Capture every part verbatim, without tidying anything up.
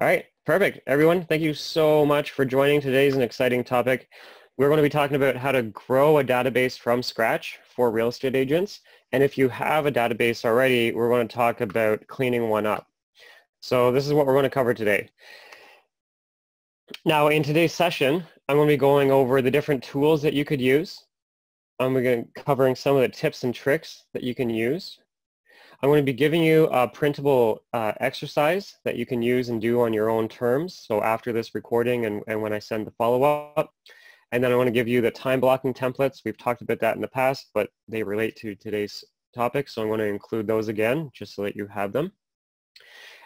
All right, perfect. Everyone, thank you so much for joining. Today's an exciting topic. We're going to be talking about how to grow a database from scratch for real estate agents. And if you have a database already, we're going to talk about cleaning one up. So this is what we're going to cover today. Now, in today's session, I'm going to be going over the different tools that you could use. I'm going to be covering some of the tips and tricks that you can use. I'm going to be giving you a printable uh, exercise that you can use and do on your own terms, so after this recording and, and when I send the follow-up. And then I want to give you the time blocking templates. We've talked about that in the past, but they relate to today's topic, so I'm going to include those again just so that you have them.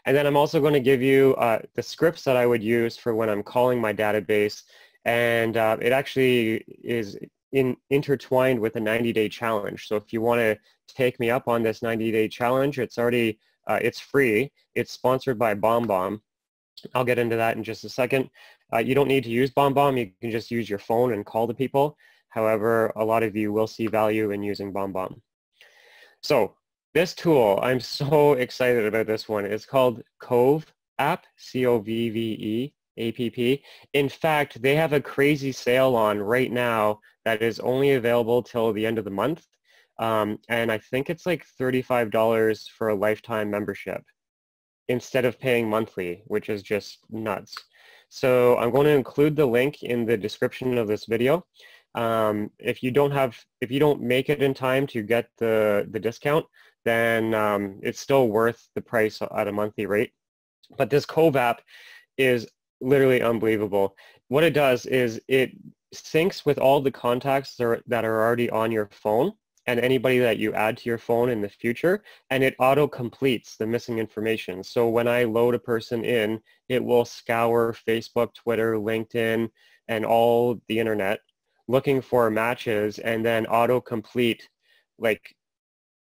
And then I'm also going to give you uh, the scripts that I would use for when I'm calling my database, and uh, it actually is in intertwined with a ninety day challenge. So if you want to take me up on this ninety day challenge, it's already uh, it's free. It's sponsored by BombBomb. I'll get into that in just a second. Uh, you don't need to use BombBomb. You can just use your phone and call the people. However, a lot of you will see value in using BombBomb. So this tool, I'm so excited about this one. It's called Cove App, C O V V E. app. In fact, they have a crazy sale on right now that is only available till the end of the month. Um, and I think it's like thirty-five dollars for a lifetime membership instead of paying monthly, which is just nuts. So I'm going to include the link in the description of this video. Um, if you don't have, if you don't make it in time to get the, the discount, then um, it's still worth the price at a monthly rate. But this Cove app is literally unbelievable. What it does is it syncs with all the contacts that are already on your phone and anybody that you add to your phone in the future, and it auto-completes the missing information. So when I load a person in, it will scour Facebook, Twitter, LinkedIn, and all the internet looking for matches, and then auto-complete like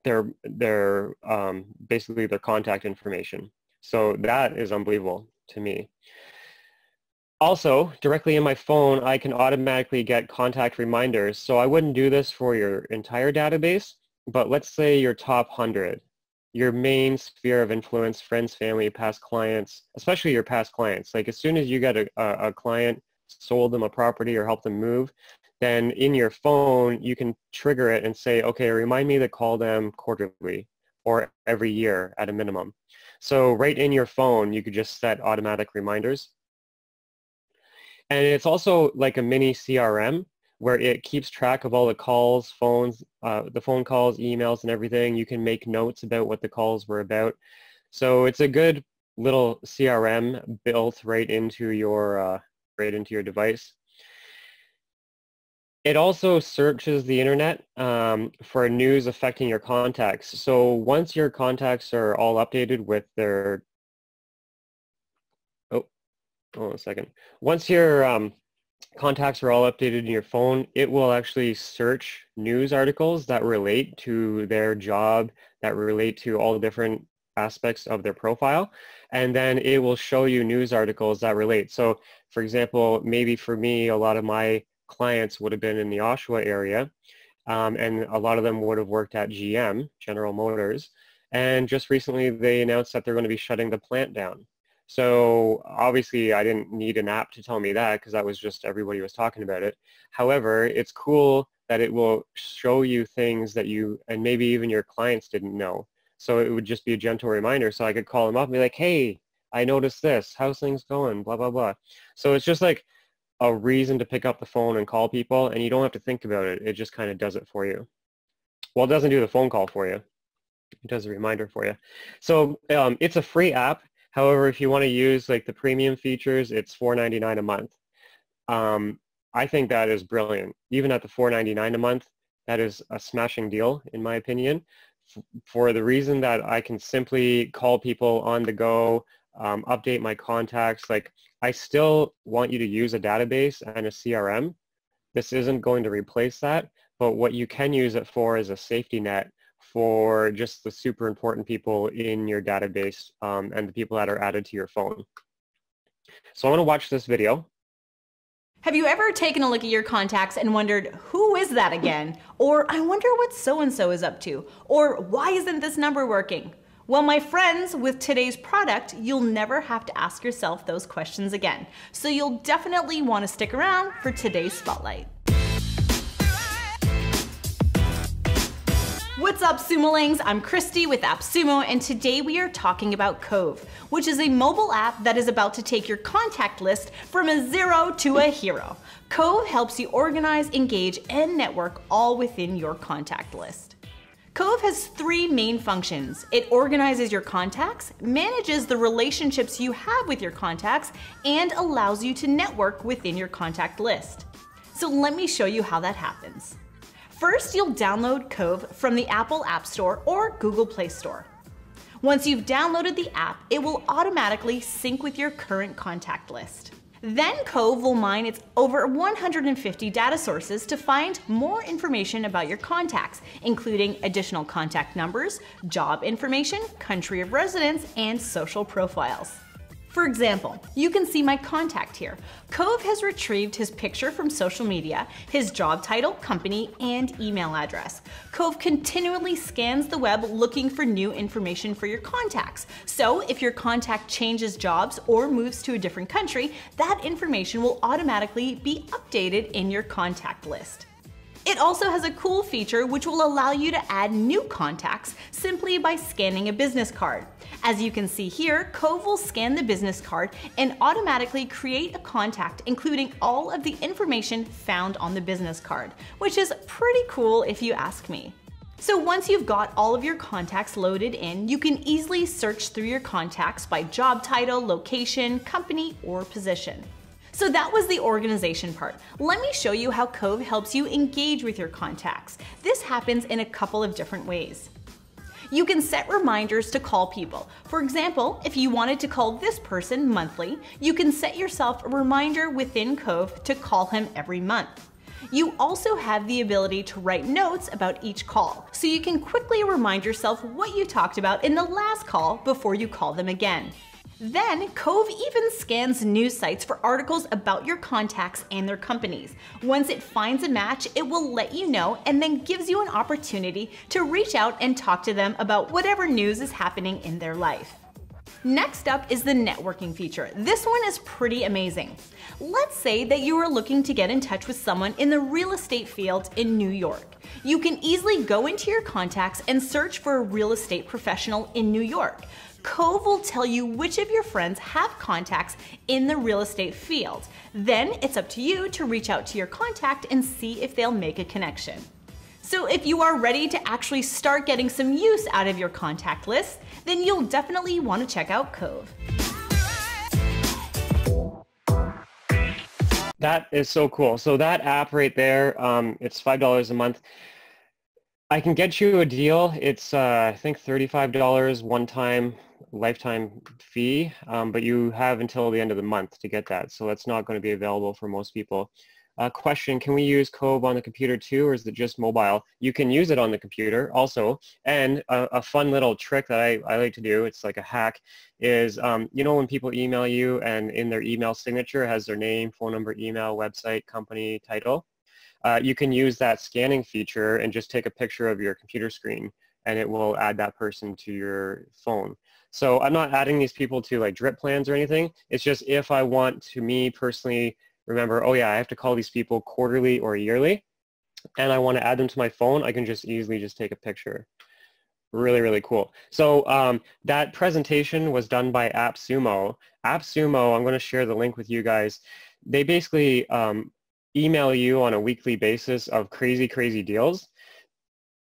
their their um, basically their contact information. So that is unbelievable to me. Also, directly in my phone, I can automatically get contact reminders. So I wouldn't do this for your entire database, but let's say your top one hundred, your main sphere of influence, friends, family, past clients, especially your past clients. Like as soon as you get a, a client, sold them a property or helped them move, then in your phone, you can trigger it and say, okay, remind me to call them quarterly or every year at a minimum. So right in your phone, you could just set automatic reminders. And it's also like a mini C R M where it keeps track of all the calls, phones, uh, the phone calls, emails, and everything. You can make notes about what the calls were about. So it's a good little C R M built right into your uh, right into your device. It also searches the internet um, for news affecting your contacts. So once your contacts are all updated with their Hold on a second. Once your um, contacts are all updated in your phone, it will actually search news articles that relate to their job, that relate to all the different aspects of their profile, and then it will show you news articles that relate. So, for example, maybe for me, a lot of my clients would have been in the Oshawa area, um, and a lot of them would have worked at G M, General Motors, and just recently they announced that they're going to be shutting the plant down. So obviously I didn't need an app to tell me that because that was just everybody was talking about it. However, it's cool that it will show you things that you and maybe even your clients didn't know. So it would just be a gentle reminder. So I could call them up and be like, hey, I noticed this. How's things going? Blah, blah, blah. So it's just like a reason to pick up the phone and call people, and you don't have to think about it. It just kind of does it for you. Well, it doesn't do the phone call for you. It does a reminder for you. So um, it's a free app. However, if you want to use like the premium features, it's four ninety-nine a month. Um, I think that is brilliant. Even at the four ninety-nine a month, that is a smashing deal, in my opinion, for the reason that I can simply call people on the go, um, update my contacts. Like, I still want you to use a database and a C R M. This isn't going to replace that, but what you can use it for is a safety net for just the super important people in your database um, and the people that are added to your phone. So I want to watch this video. Have you ever taken a look at your contacts and wondered, who is that again? Or I wonder what so-and-so is up to? Or why isn't this number working? Well, my friends, with today's product, you'll never have to ask yourself those questions again. So you'll definitely want to stick around for today's spotlight. What's up, Sumolings? I'm Christy with AppSumo, and today we are talking about Cove, which is a mobile app that is about to take your contact list from a zero to a hero. Cove helps you organize, engage, and network all within your contact list. Cove has three main functions. It organizes your contacts, manages the relationships you have with your contacts, and allows you to network within your contact list. So let me show you how that happens. First, you'll download Cove from the Apple App Store or Google Play Store. Once you've downloaded the app, it will automatically sync with your current contact list. Then Cove will mine its over one hundred fifty data sources to find more information about your contacts, including additional contact numbers, job information, country of residence, and social profiles. For example, you can see my contact here. Cove has retrieved his picture from social media, his job title, company, and email address. Cove continually scans the web looking for new information for your contacts. So if your contact changes jobs or moves to a different country, that information will automatically be updated in your contact list. It also has a cool feature which will allow you to add new contacts simply by scanning a business card. As you can see here, Cove will scan the business card and automatically create a contact, including all of the information found on the business card, which is pretty cool if you ask me. So once you've got all of your contacts loaded in, you can easily search through your contacts by job title, location, company, or position. So that was the organization part. Let me show you how Cove helps you engage with your contacts. This happens in a couple of different ways. You can set reminders to call people. For example, if you wanted to call this person monthly, you can set yourself a reminder within Cove to call him every month. You also have the ability to write notes about each call, so you can quickly remind yourself what you talked about in the last call before you call them again. Then Cove even scans news sites for articles about your contacts and their companies. Once it finds a match, it will let you know and then gives you an opportunity to reach out and talk to them about whatever news is happening in their life. Next up is the networking feature. This one is pretty amazing. Let's say that you are looking to get in touch with someone in the real estate field in New York. You can easily go into your contacts and search for a real estate professional in New York. Cove will tell you which of your friends have contacts in the real estate field. Then it's up to you to reach out to your contact and see if they'll make a connection. So if you are ready to actually start getting some use out of your contact list, then you'll definitely want to check out Cove. That is so cool. So that app right there, um, it's five dollars a month. I can get you a deal. It's, uh, I think, thirty-five dollars one-time lifetime fee, um, but you have until the end of the month to get that. So that's not going to be available for most people. Uh, question, can we use Cove on the computer too, or is it just mobile? You can use it on the computer also. And a, a fun little trick that I, I like to do, it's like a hack, is um, you know when people email you and in their email signature has their name, phone number, email, website, company, title? Uh, you can use that scanning feature and just take a picture of your computer screen and it will add that person to your phone. So I'm not adding these people to like drip plans or anything. It's just if I want to me personally remember, oh yeah, I have to call these people quarterly or yearly and I want to add them to my phone, I can just easily just take a picture. Really, really cool. So um, that presentation was done by AppSumo. AppSumo, I'm going to share the link with you guys. They basically um, email you on a weekly basis of crazy, crazy deals.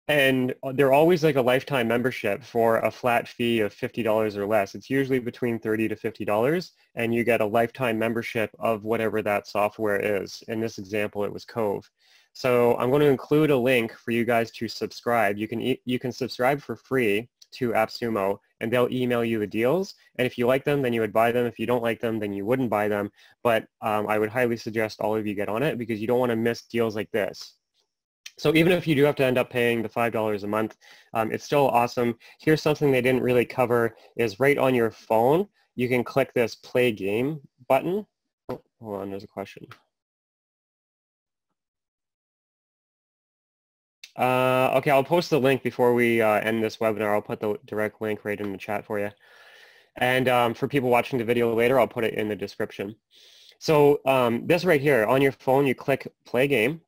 And they're always like a lifetime membership for a flat fee of fifty dollars or less. It's usually between thirty to fifty dollars and you get a lifetime membership of whatever that software is. In this example, it was Cove. So I'm going to include a link for you guys to subscribe. You can, e you can subscribe for free to AppSumo and they'll email you the deals, and if you like them then you would buy them, if you don't like them then you wouldn't buy them, but um, I would highly suggest all of you get on it because you don't want to miss deals like this. So even if you do have to end up paying the five dollars a month, um, it's still awesome. Here's something they didn't really cover is right on your phone you can click this play game button. Oh, hold on, there's a question. Uh, okay, I'll post the link before we uh, end this webinar. I'll put the direct link right in the chat for you. And um, for people watching the video later, I'll put it in the description. So um, this right here, on your phone, you click play game.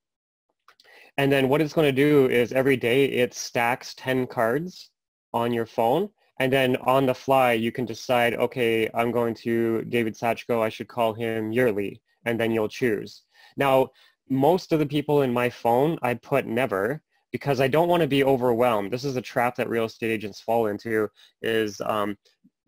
And then what it's going to do is every day it stacks ten cards on your phone. And then on the fly, you can decide, okay, I'm going to David Sachko, I should call him yearly. And then you'll choose. Now, most of the people in my phone, I put never, because I don't want to be overwhelmed. This is a trap that real estate agents fall into, is um,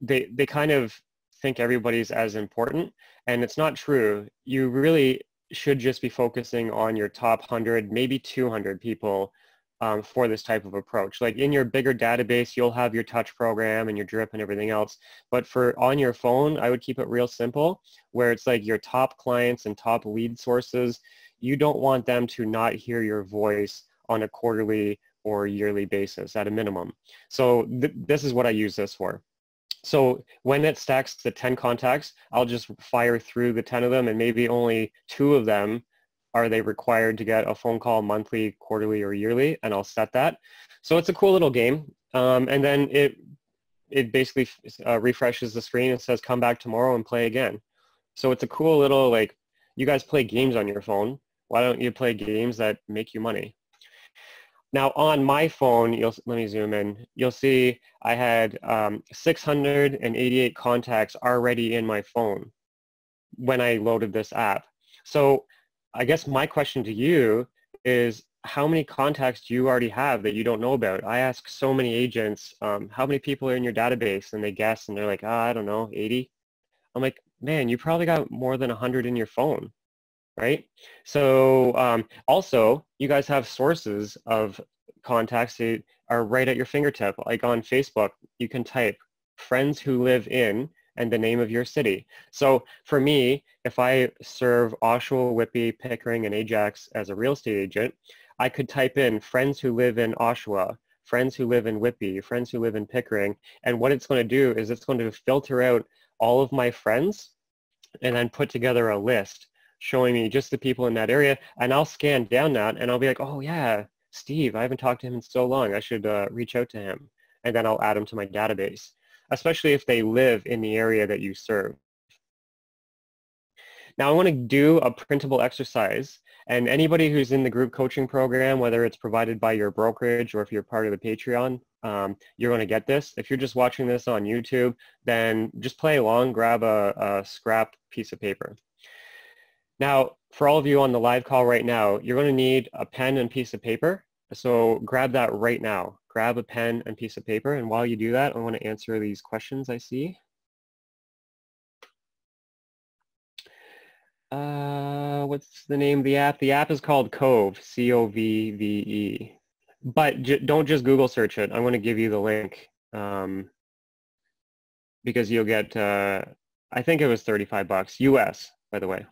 they, they kind of think everybody's as important, and it's not true. You really should just be focusing on your top one hundred, maybe two hundred people um, for this type of approach. Like in your bigger database, you'll have your touch program and your drip and everything else. But for on your phone, I would keep it real simple, where it's like your top clients and top lead sources. You don't want them to not hear your voice on a quarterly or yearly basis at a minimum. So th this is what I use this for. So when it stacks the ten contacts, I'll just fire through the ten of them, and maybe only two of them are they required to get a phone call monthly, quarterly, or yearly, and I'll set that. So it's a cool little game. Um, and then it, it basically uh, refreshes the screen and says, come back tomorrow and play again. So it's a cool little, like, you guys play games on your phone. Why don't you play games that make you money? Now on my phone, you'll, let me zoom in. You'll see I had um, six hundred eighty-eight contacts already in my phone when I loaded this app. So I guess my question to you is, how many contacts do you already have that you don't know about? I ask so many agents, um, how many people are in your database? And they guess, and they're like, ah, I don't know, eighty. I'm like, man, you probably got more than one hundred in your phone. Right? So um, also, you guys have sources of contacts that are right at your fingertip. Like on Facebook, you can type friends who live in and the name of your city. So for me, if I serve Oshawa, Whitby, Pickering, and Ajax as a real estate agent, I could type in friends who live in Oshawa, friends who live in Whitby, friends who live in Pickering. And what it's going to do is it's going to filter out all of my friends and then put together a list, showing me just the people in that area. And I'll scan down that and I'll be like, oh yeah, Steve, I haven't talked to him in so long. I should uh, reach out to him. And then I'll add him to my database, especially if they live in the area that you serve. Now I want to do a printable exercise. And anybody who's in the group coaching program, whether it's provided by your brokerage or if you're part of the Patreon, um, you're going to get this. If you're just watching this on YouTube, then just play along, grab a, a scrap piece of paper. Now, for all of you on the live call right now, you're going to need a pen and piece of paper. So grab that right now. Grab a pen and piece of paper. And while you do that, I want to answer these questions I see. Uh, what's the name of the app? The app is called Cove, C O V V E. But j don't just Google search it. I'm going to give you the link um, because you'll get, uh, I think it was thirty-five bucks, U S, by the way.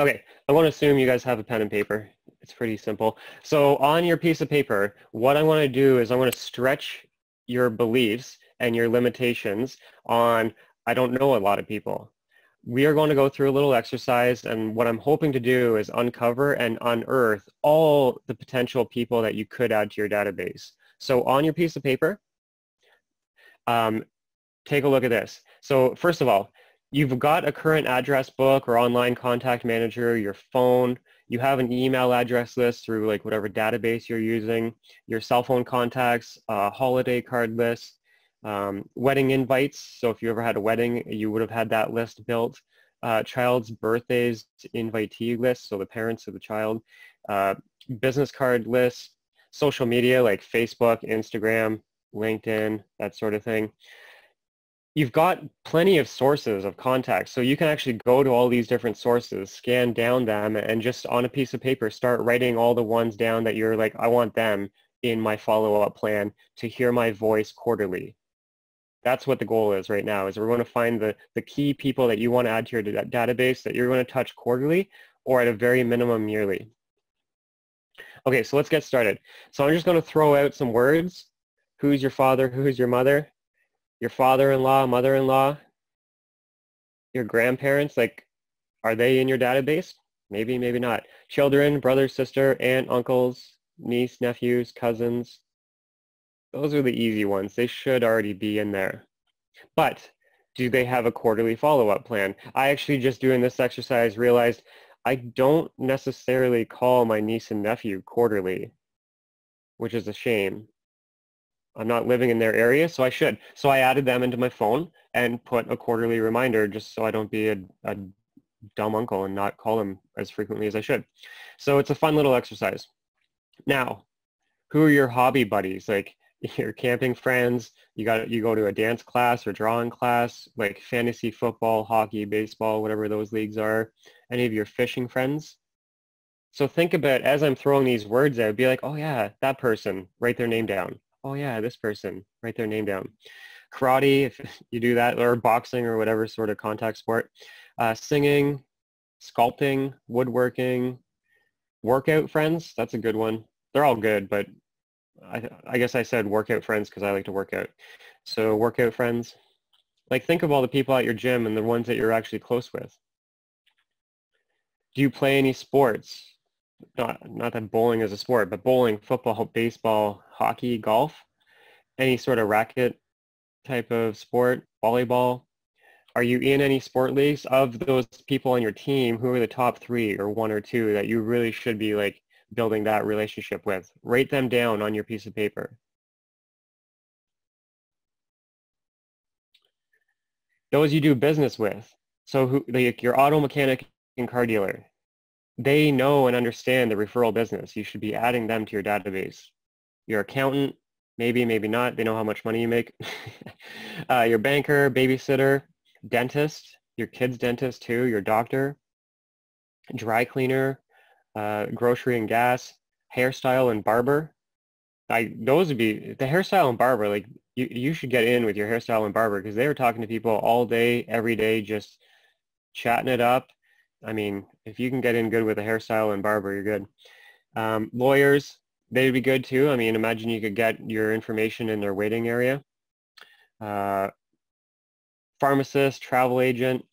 Okay, I want to assume you guys have a pen and paper. It's pretty simple. So on your piece of paper, what I want to do is I want to stretch your beliefs and your limitations on, I don't know a lot of people. We are going to go through a little exercise, and what I'm hoping to do is uncover and unearth all the potential people that you could add to your database. So on your piece of paper, um, take a look at this. So first of all, you've got a current address book or online contact manager, your phone, you have an email address list through like whatever database you're using, your cell phone contacts, uh, holiday card list, um, wedding invites. So if you ever had a wedding, you would have had that list built. Uh, child's birthdays invitee list, so the parents of the child, uh, business card list, social media like Facebook, Instagram, LinkedIn, that sort of thing. You've got plenty of sources of contacts, so you can actually go to all these different sources, scan down them, and just on a piece of paper start writing all the ones down that you're like, I want them in my follow-up plan to hear my voice quarterly. That's what the goal is right now, is we're going to find the, the key people that you want to add to your database that you're going to touch quarterly or at a very minimum yearly. Okay, so let's get started. So I'm just going to throw out some words. Who's your father? Who's your mother? Your father-in-law, mother-in-law, your grandparents, like, are they in your database? Maybe, maybe not. Children, brother, sister, aunt, uncles, niece, nephews, cousins. Those are the easy ones. They should already be in there. But do they have a quarterly follow-up plan? I actually just doing this exercise realized I don't necessarily call my niece and nephew quarterly, which is a shame. I'm not living in their area, so I should. So I added them into my phone and put a quarterly reminder just so I don't be a, a dumb uncle and not call them as frequently as I should. So it's a fun little exercise. Now, who are your hobby buddies? Like your camping friends, you got you go to a dance class or drawing class, like fantasy football, hockey, baseball, whatever those leagues are. Any of your fishing friends? So think about, as I'm throwing these words out, be like, oh yeah, that person, write their name down. Oh yeah, this person, write their name down. Karate, if you do that, or boxing or whatever sort of contact sport. Uh, singing, sculpting, woodworking, workout friends, that's a good one. They're all good, but I, I guess I said workout friends because I like to work out. So workout friends, like think of all the people at your gym and the ones that you're actually close with. Do you play any sports? Not, not that bowling is a sport, but bowling, football, baseball, hockey, golf, any sort of racket type of sport, volleyball. Are you in any sport leagues? Of those people on your team, who are the top three or one or two that you really should be like building that relationship with? Write them down on your piece of paper. Those you do business with. So who, like your auto mechanic and car dealer. They know and understand the referral business. You should be adding them to your database. Your accountant, maybe, maybe not. They know how much money you make. uh, your banker, babysitter, dentist, your kid's dentist too, your doctor, dry cleaner, uh, grocery and gas, hairstyle and barber. I, those would be, the hairstyle and barber, like you, you should get in with your hairstyle and barber because they were talking to people all day, every day, just chatting it up. I mean, if you can get in good with a hairstyle and barber, you're good. Um, lawyers, they'd be good too. I mean, imagine you could get your information in their waiting area. Uh, pharmacist, travel agent.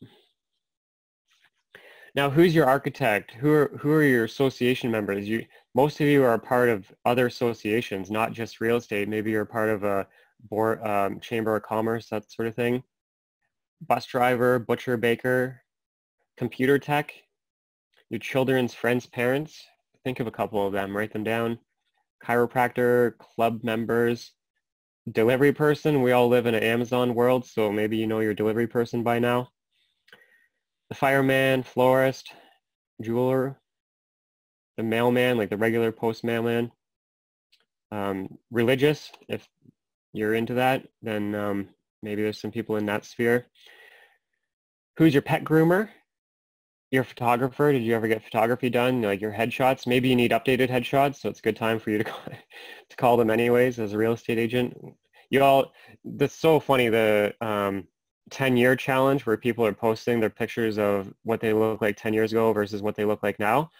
Now, who's your architect? Who are, who are your association members? You, most of you are a part of other associations, not just real estate. Maybe you're part of a board, um, chamber of commerce, that sort of thing. Bus driver, butcher, baker. Computer tech, your children's friends' parents, think of a couple of them, write them down. Chiropractor, club members, delivery person, we all live in an Amazon world, so maybe you know your delivery person by now. The fireman, florist, jeweler, the mailman, like the regular post mailman. Um, religious, if you're into that, then um, maybe there's some people in that sphere. Who's your pet groomer? Your photographer, did you ever get photography done, like your headshots? Maybe you need updated headshots, so it's a good time for you to call, to call them anyways as a real estate agent. You all, that's so funny, the um, ten-year challenge where people are posting their pictures of what they look like ten years ago versus what they look like now.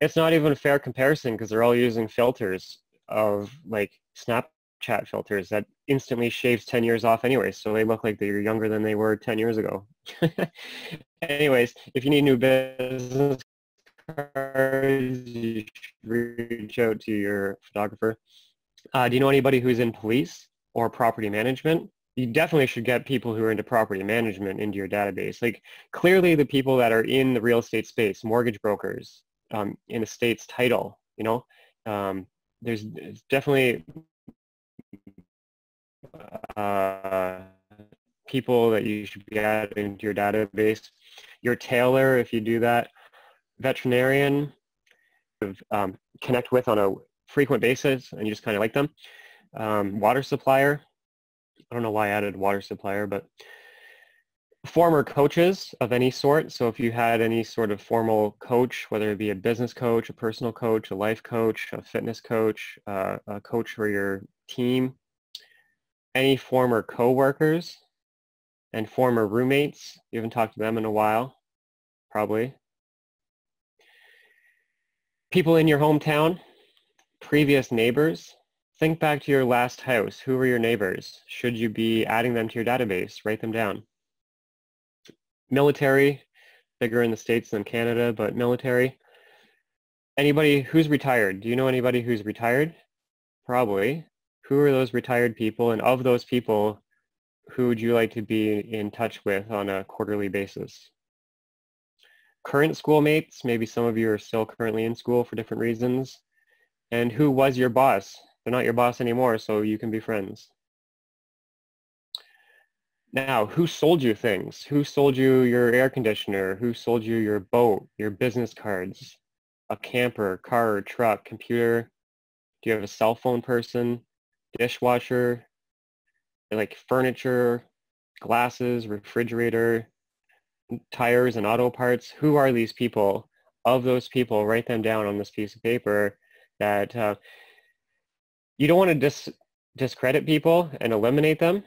It's not even a fair comparison because they're all using filters of like Snapchat filters that instantly shaves ten years off anyway, so they look like they're younger than they were ten years ago. Anyways, if you need new business cards, you should reach out to your photographer. Uh, do you know anybody who's in police or property management? You definitely should get people who are into property management into your database. Like clearly the people that are in the real estate space, mortgage brokers, um, in estates title, you know, um, there's definitely uh, people that you should be adding into your database. Your tailor, if you do that, veterinarian, um, connect with on a frequent basis and you just kind of like them. Um, water supplier, I don't know why I added water supplier, but former coaches of any sort. So if you had any sort of formal coach, whether it be a business coach, a personal coach, a life coach, a fitness coach, uh, a coach for your team, any former coworkers, and former roommates. You haven't talked to them in a while, probably. People in your hometown, previous neighbors. Think back to your last house. Who were your neighbors? Should you be adding them to your database? Write them down. Military, bigger in the States than Canada, but military. Anybody who's retired? Do you know anybody who's retired? Probably. Who are those retired people? And of those people, who would you like to be in touch with on a quarterly basis? Current schoolmates, maybe some of you are still currently in school for different reasons. And who was your boss? They're not your boss anymore, so you can be friends. Now, who sold you things? Who sold you your air conditioner? Who sold you your boat, your business cards, a camper, car, truck, computer? Do you have a cell phone person, dishwasher, like furniture, glasses, refrigerator, tires and auto parts? Who are these people? Of those people, write them down on this piece of paper. That uh, you don't want to dis discredit people and eliminate them,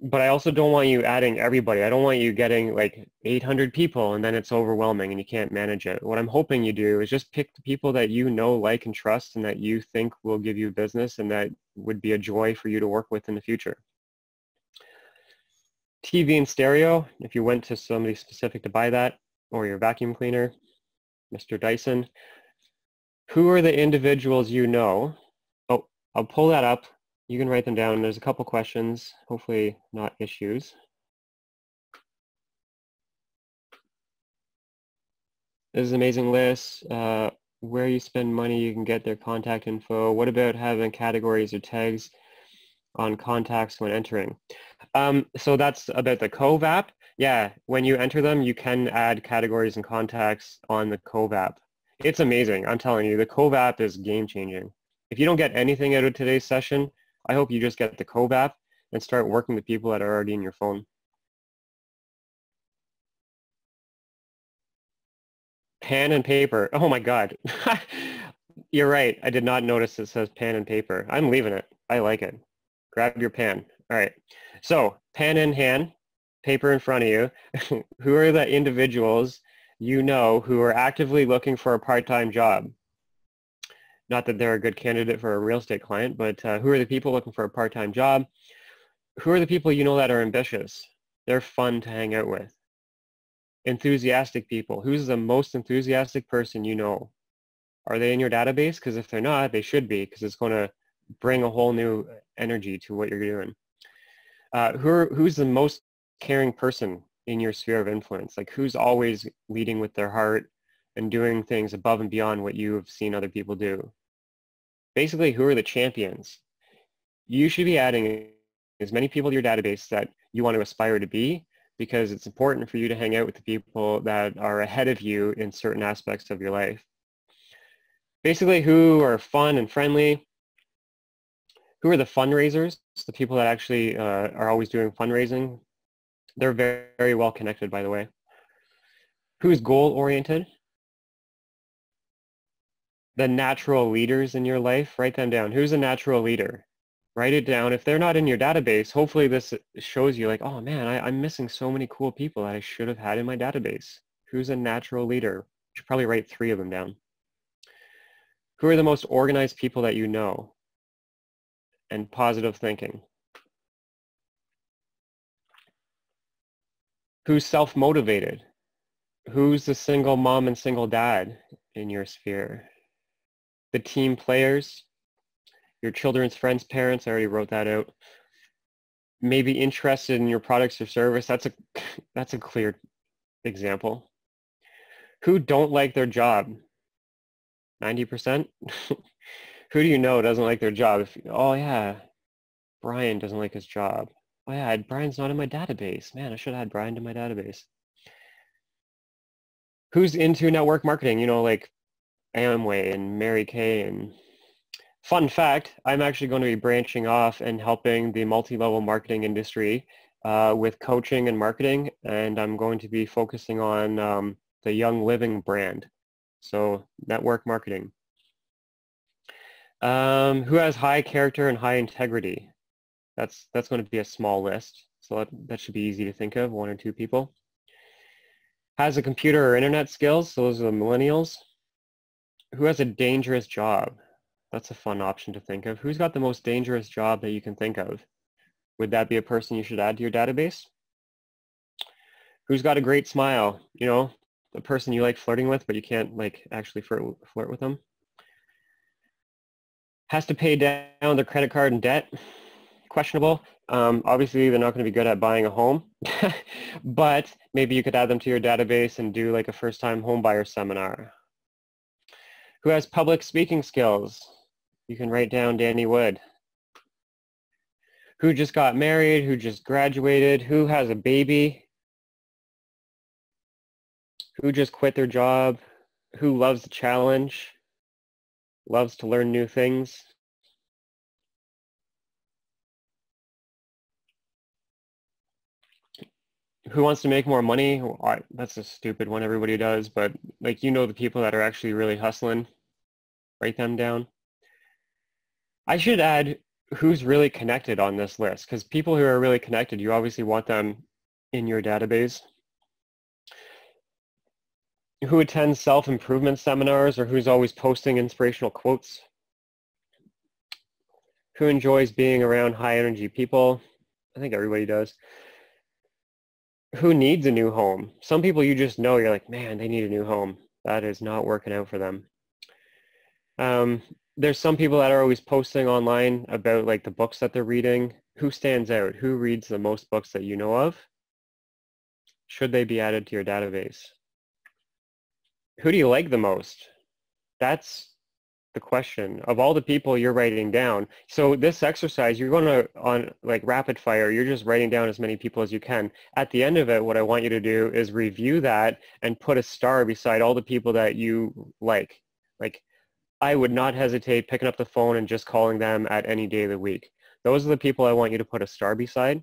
but I also don't want you adding everybody. I don't want you getting like eight hundred people and then it's overwhelming and you can't manage it. What I'm hoping you do is just pick the people that you know, like, and trust, and that you think will give you business and that would be a joy for you to work with in the future. T V and stereo, if you went to somebody specific to buy that, or your vacuum cleaner, Mister Dyson. Who are the individuals you know? Oh, I'll pull that up. You can write them down. There's a couple questions, hopefully not issues. This is an amazing list. Uh, where you spend money, you can get their contact info. What about having categories or tags on contacts when entering? Um, so that's about the Cove app. Yeah, when you enter them, you can add categories and contacts on the Cove app. It's amazing. I'm telling you, the Cove app is game-changing. If you don't get anything out of today's session, I hope you just get the Cove app and start working with people that are already in your phone. Pen and paper. Oh my God. You're right. I did not notice it says pen and paper. I'm leaving it. I like it. Grab your pen. All right. So pen in hand, paper in front of you. Who are the individuals you know who are actively looking for a part-time job? Not that they're a good candidate for a real estate client, but uh, who are the people looking for a part-time job? Who are the people you know that are ambitious? They're fun to hang out with. Enthusiastic people. Who's the most enthusiastic person you know? Are they in your database? Because if they're not, they should be, because it's going to bring a whole new energy to what you're doing. Uh, who are, who's the most caring person in your sphere of influence? Like, who's always leading with their heart and doing things above and beyond what you have seen other people do? Basically, who are the champions? You should be adding as many people to your database that you want to aspire to be, because it's important for you to hang out with the people that are ahead of you in certain aspects of your life. Basically, who are fun and friendly? Who are the fundraisers? It's the people that actually uh, are always doing fundraising. They're very, very well connected, by the way. Who's goal-oriented? The natural leaders in your life, write them down. Who's a natural leader? Write it down. If they're not in your database, hopefully this shows you like, oh man, I, I'm missing so many cool people that I should have had in my database. Who's a natural leader? You should probably write three of them down. Who are the most organized people that you know? And positive thinking. Who's self-motivated? Who's the single mom and single dad in your sphere? The team players, your children's friends, parents, I already wrote that out. Maybe interested in your products or service, that's a, that's a clear example. Who don't like their job? ninety percent? Who do you know doesn't like their job? If, oh yeah, Brian doesn't like his job. Oh yeah, Brian's not in my database. Man, I should have had Brian to my database. Who's into network marketing? You know, like Amway and Mary Kay. And fun fact, I'm actually going to be branching off and helping the multi-level marketing industry uh, with coaching and marketing. And I'm going to be focusing on um, the Young Living brand. So network marketing. Um, who has high character and high integrity? That's, that's going to be a small list, so that, that should be easy to think of, one or two people. Has a computer or internet skills, so those are the millennials. Who has a dangerous job? That's a fun option to think of. Who's got the most dangerous job that you can think of? Would that be a person you should add to your database? Who's got a great smile? You know, the person you like flirting with, but you can't like actually flirt, flirt with them. Has to pay down their credit card and debt. Questionable. Um, obviously, they're not going to be good at buying a home, but maybe you could add them to your database and do like a first-time home buyer seminar. Who has public speaking skills? You can write down Danny Wood. Who just got married? Who just graduated? Who has a baby? Who just quit their job? Who loves the challenge? Loves to learn new things. Who wants to make more money? Well, that's a stupid one, everybody does, but like, you know, the people that are actually really hustling, write them down. I should add who's really connected on this list, because people who are really connected, you obviously want them in your database. Who attends self-improvement seminars or who's always posting inspirational quotes. Who enjoys being around high-energy people. I think everybody does. Who needs a new home. Some people you just know, you're like, man, they need a new home. That is not working out for them. Um, there's some people that are always posting online about like the books that they're reading. Who stands out? Who reads the most books that you know of? Should they be added to your database? Who do you like the most? That's the question. Of all the people you're writing down. So this exercise, you're going to, on like rapid fire, you're just writing down as many people as you can. At the end of it, what I want you to do is review that and put a star beside all the people that you like. Like, I would not hesitate picking up the phone and just calling them at any day of the week. Those are the people I want you to put a star beside.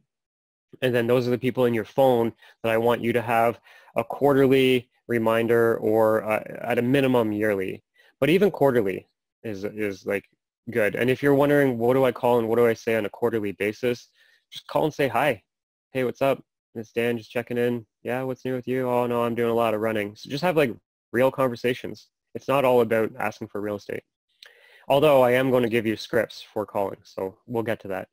And then those are the people in your phone that I want you to have a quarterly reminder or uh, at a minimum yearly, but even quarterly is is like good. And if you're wondering, what do I call and what do I say on a quarterly basis, just call and say hi. Hey, what's up? It's Dan, just checking in. Yeah, what's new with you? Oh no, I'm doing a lot of running. So just have like real conversations. It's not all about asking for real estate. Although I am going to give you scripts for calling, so we'll get to that.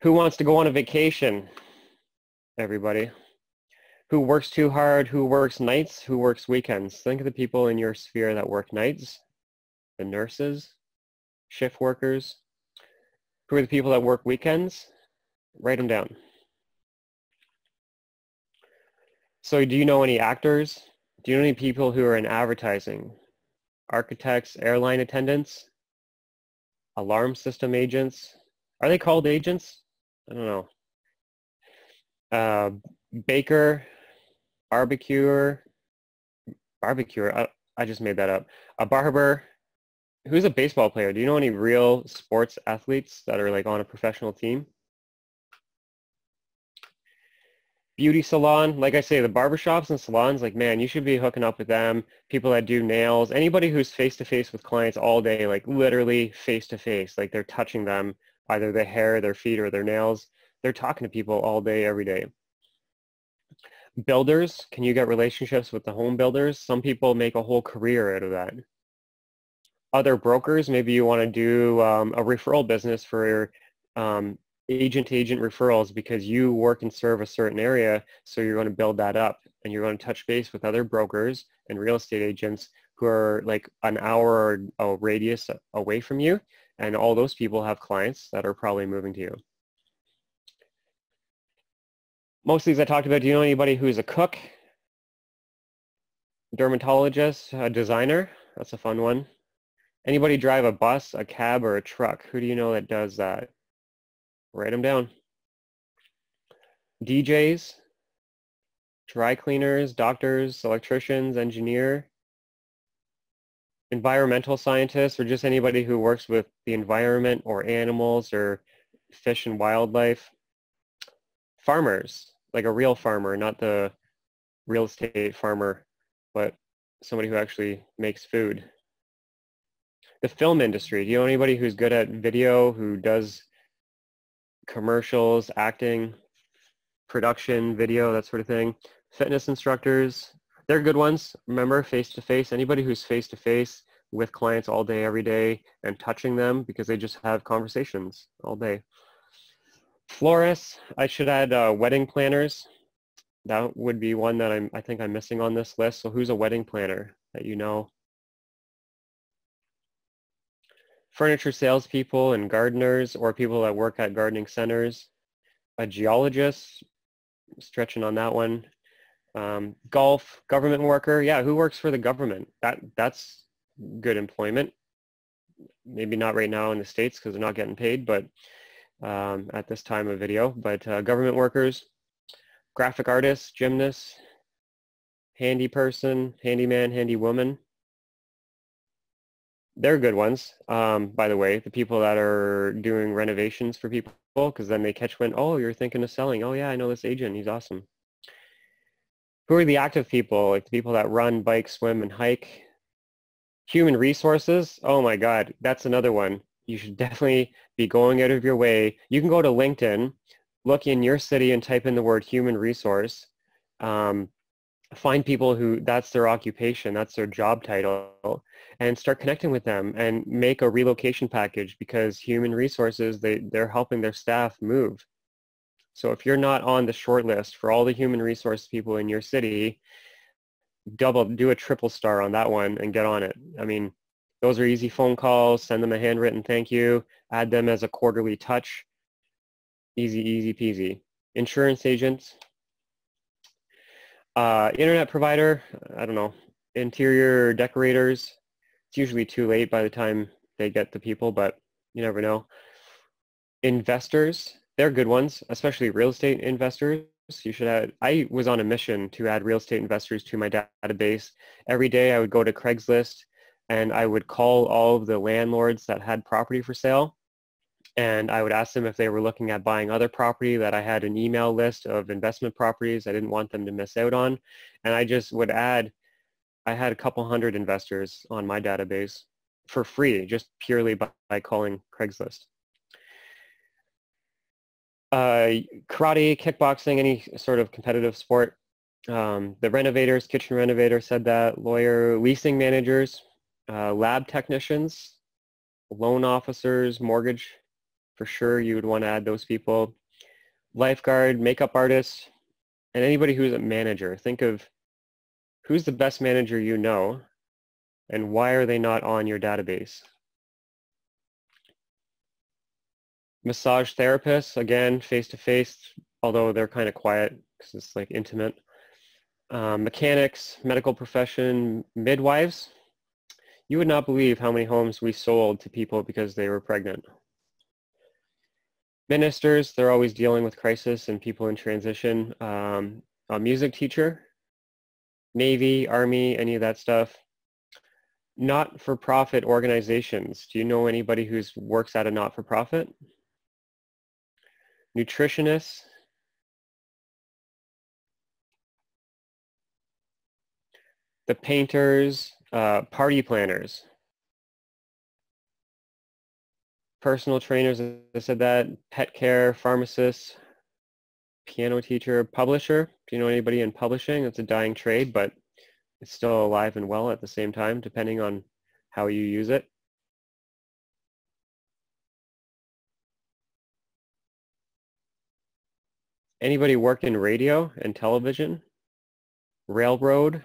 Who wants to go on a vacation? Everybody. Who works too hard, who works nights, who works weekends. Think of the people in your sphere that work nights, the nurses, shift workers. Who are the people that work weekends? Write them down. So do you know any actors? Do you know any people who are in advertising? Architects, airline attendants, alarm system agents. Are they called agents? I don't know. Uh, baker, barbecuer, barbecuer, I, I just made that up, a barber. Who's a baseball player? Do you know any real sports athletes that are like on a professional team? Beauty salon, like I say, the barbershops and salons, like, man, you should be hooking up with them. People that do nails, anybody who's face-to-face with clients all day, like literally face-to-face, like they're touching them, either their hair, their feet, or their nails. They're talking to people all day, every day. Builders, can you get relationships with the home builders? Some people make a whole career out of that. Other brokers, maybe you want to do um, a referral business for um, agent-to-agent referrals because you work and serve a certain area, so you're going to build that up and you're going to touch base with other brokers and real estate agents who are like an hour or a radius away from you, and all those people have clients that are probably moving to you. Most of these I talked about. Do you know anybody who's a cook, dermatologist, a designer? That's a fun one. Anybody drive a bus, a cab, or a truck? Who do you know that does that? Write them down. D Js, dry cleaners, doctors, electricians, engineer, environmental scientists, or just anybody who works with the environment or animals or fish and wildlife. Farmers, like a real farmer, not the real estate farmer, but somebody who actually makes food. The film industry, do you know anybody who's good at video, who does commercials, acting, production, video, that sort of thing? Fitness instructors, they're good ones. Remember, face-to-face, anybody who's face-to-face with clients all day, every day, and touching them because they just have conversations all day. Florists, I should add uh, wedding planners. that would be one that I'm, I think I'm missing on this list. So who's a wedding planner that you know? Furniture salespeople and gardeners or people that work at gardening centers. A geologist, stretching on that one. Um, golf, government worker. Yeah, who works for the government? That, that's good employment. Maybe not right now in the States because they're not getting paid, but um, at this time of video, but uh, government workers, graphic artists, gymnasts, handy person, handyman, handy woman. They're good ones, um, by the way, the people that are doing renovations for people, because then they catch wind, oh, you're thinking of selling. Oh, yeah, I know this agent. He's awesome. Who are the active people? Like the people that run, bike, swim, and hike. Human resources, oh my God, that's another one. You should definitely be going out of your way. You can go to LinkedIn, look in your city and type in the word human resource. Um, find people who that's their occupation, that's their job title, and start connecting with them and make a relocation package because human resources, they, they're helping their staff move. So if you're not on the short list for all the human resource people in your city, double, do a triple star on that one and get on it. I mean, those are easy phone calls. Send them a handwritten thank you. Add them as a quarterly touch. Easy, easy peasy. Insurance agents. Uh, internet provider. I don't know. Interior decorators. It's usually too late by the time they get the people, but you never know. Investors. They're good ones, especially real estate investors. You should add, I was on a mission to add real estate investors to my database. Every day I would go to Craigslist and I would call all of the landlords that had property for sale. And I would ask them if they were looking at buying other property, that I had an email list of investment properties I didn't want them to miss out on. And I just would add, I had a couple hundred investors on my database for free, just purely by, by calling Craigslist. Uh, karate, kickboxing, any sort of competitive sport. Um, the renovators, kitchen renovator said that, lawyer, leasing managers, uh, lab technicians, loan officers, mortgage, for sure you would want to add those people. Lifeguard, makeup artist, and anybody who's a manager. Think of who's the best manager you know and why are they not on your database? Massage therapists, again, face-to-face, although they're kind of quiet because it's like intimate. Um, mechanics, medical profession, midwives. You would not believe how many homes we sold to people because they were pregnant. Ministers, they're always dealing with crisis and people in transition. Um, a music teacher, Navy, Army, any of that stuff. Not-for-profit organizations. Do you know anybody who works at a not-for-profit? Nutritionists, the painters, uh, party planners, personal trainers, I said that, pet care, pharmacists, piano teacher, publisher. Do you know anybody in publishing? It's a dying trade, but it's still alive and well at the same time, depending on how you use it. Anybody work in radio and television? Railroad?